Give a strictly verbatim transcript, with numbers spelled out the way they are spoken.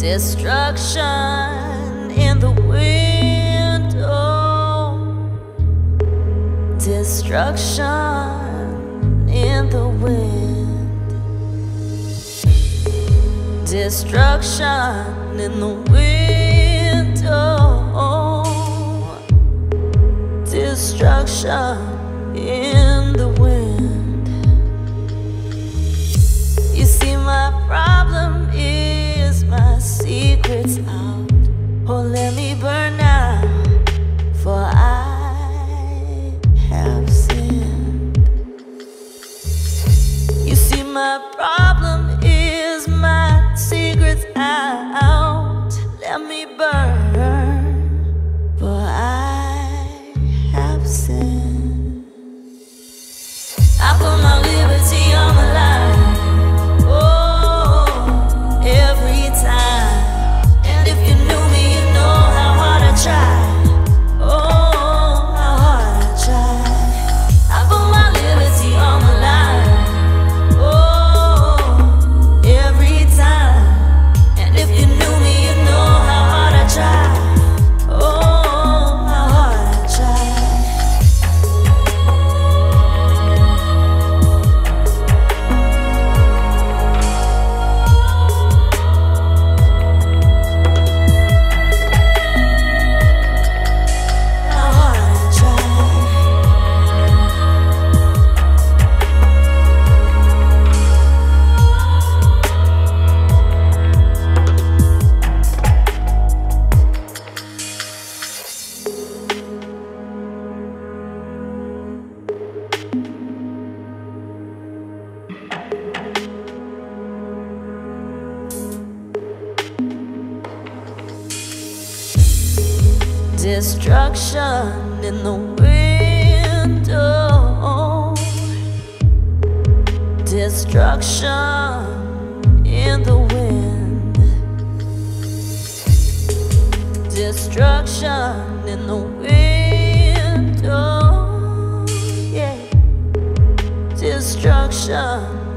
Destruction in the window. Destruction in the wind. Destruction in the window. Destruction in the wind. You see, my problem is my secrets out, or oh, let me burn out, for I have sinned. You see, my problem is my secrets out. Let me burn, for I have sinned. I put my liberty on the line. Destruction in the window. Destruction in the wind. Destruction in the window. Yeah. Destruction.